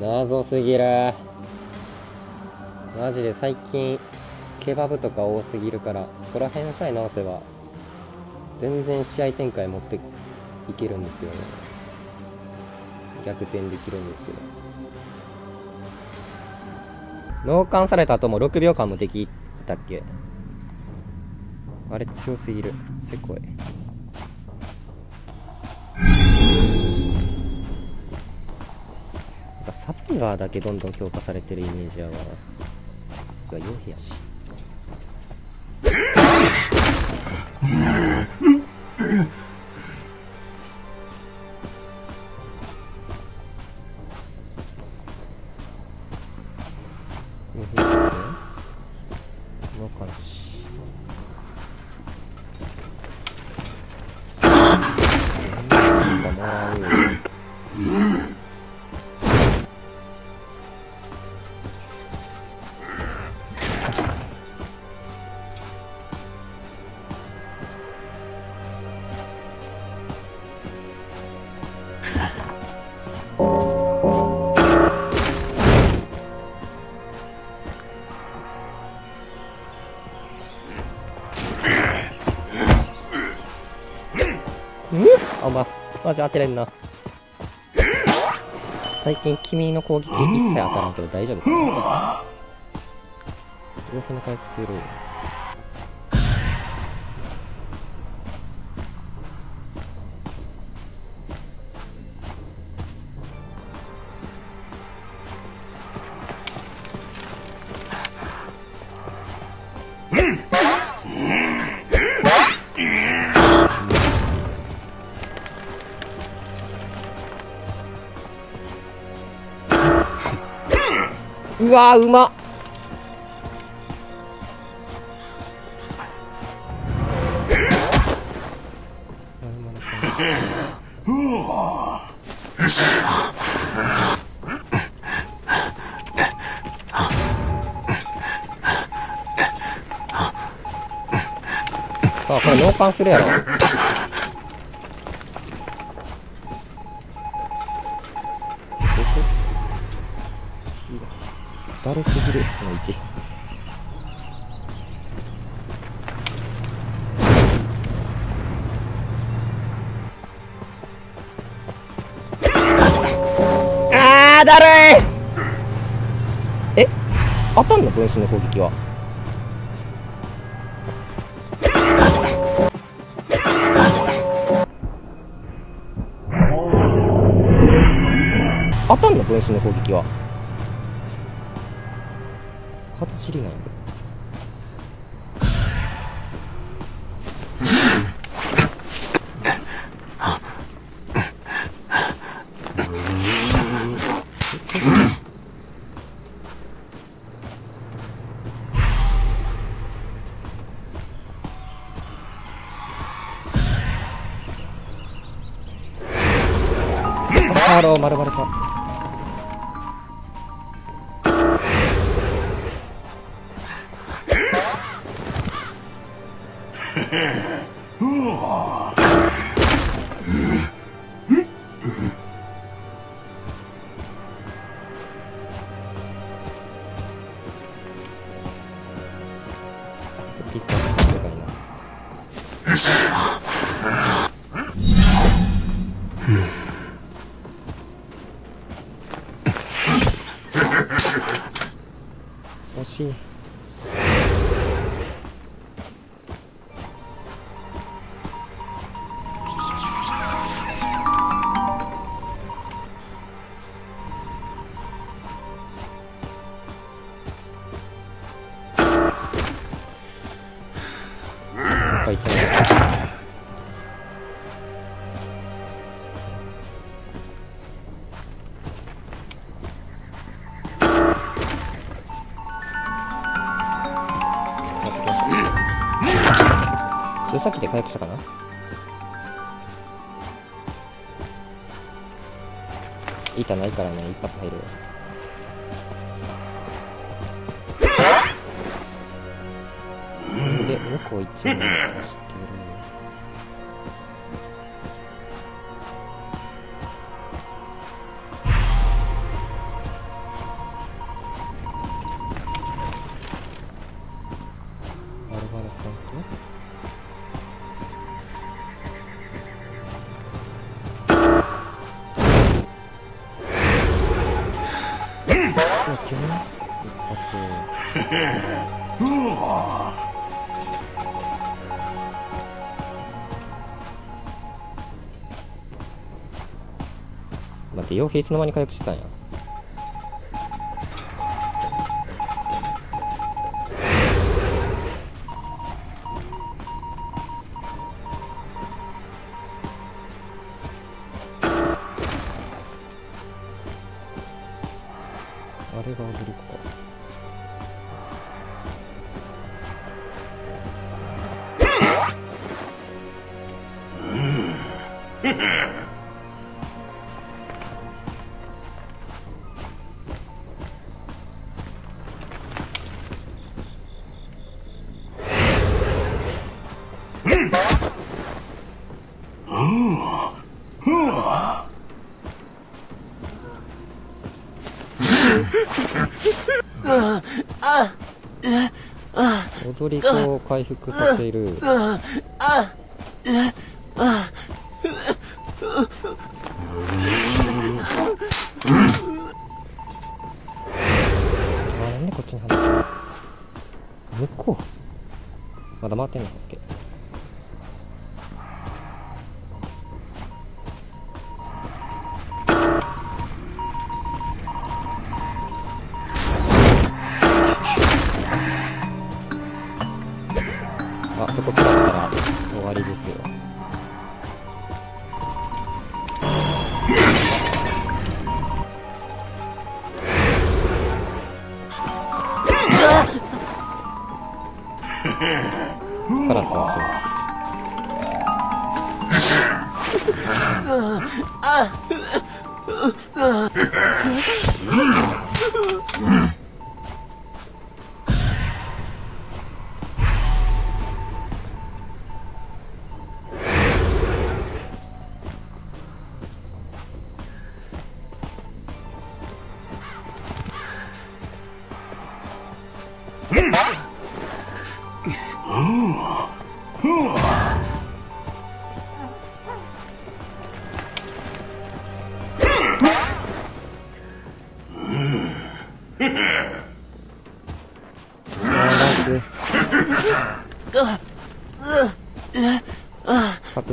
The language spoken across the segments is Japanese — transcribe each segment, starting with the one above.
謎すぎる。マジで最近ケバブとか多すぎるから、そこら辺さえ直せば全然試合展開持っていけるんですけどね。逆転できるんですけど、脳幹された後も6秒間もできたっけ。あれ強すぎる。せこい。サピガーだけどんどん強化されてるイメージやわ。うわ、傭兵やし。あ、マジ当てれんな。最近君の攻撃一切当たらんけど大丈夫かな。大きな回復する。うわー、うまっ。さあ、これノーパンするやろ。だるすぎる。その1あーだるい。え、当たんの？分身の攻撃は当たんの？分身の攻撃は初知りない。ハロー、まるまるさん。惜しい。さっきで回復したかな。板ないからね、一発入る。で、向こう一面を出してる。けね、一発。待って、傭兵いつの間に回復してたんや。あれが驚くか。踊り子を回復させる。なんでこっちに離れた。向こうまだ回ってんのかっけ。あそこ食らったら終わりですよ。カラスの勝利。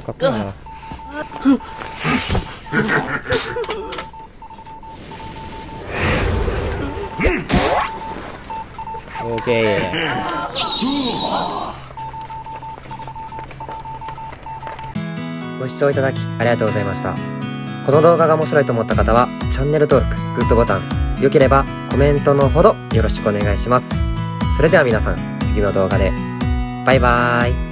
カクカクな。オーケー。ご視聴いただきありがとうございました。この動画が面白いと思った方はチャンネル登録、グッドボタン、良ければコメントのほどよろしくお願いします。それでは皆さん、次の動画で。バイバーイ。